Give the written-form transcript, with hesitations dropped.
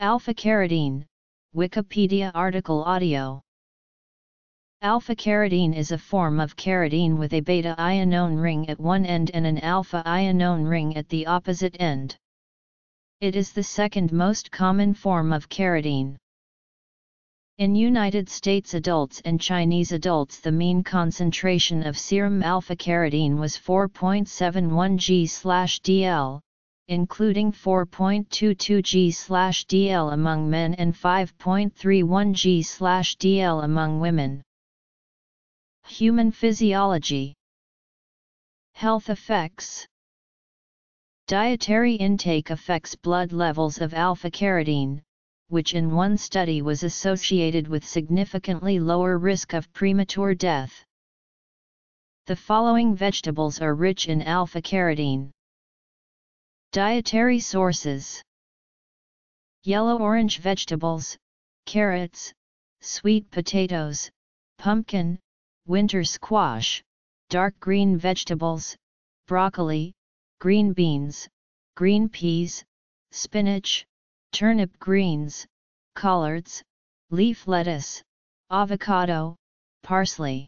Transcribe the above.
Alpha Carotene, Wikipedia article audio. Alpha Carotene is a form of carotene with a beta ionone ring at one end and an alpha ionone ring at the opposite end. It is the second most common form of carotene. In United States adults and Chinese adults, the mean concentration of serum alpha carotene was 4.71 g/dl. Including 4.22 g/dl among men and 5.31 g/dl among women. Human physiology. Health effects. Dietary intake affects blood levels of alpha carotene, which in one study was associated with significantly lower risk of premature death. The following vegetables are rich in alpha carotene. Dietary sources: yellow-orange vegetables, carrots, sweet potatoes, pumpkin, winter squash, dark green vegetables, broccoli, green beans, green peas, spinach, turnip greens, collards, leaf lettuce, avocado, parsley.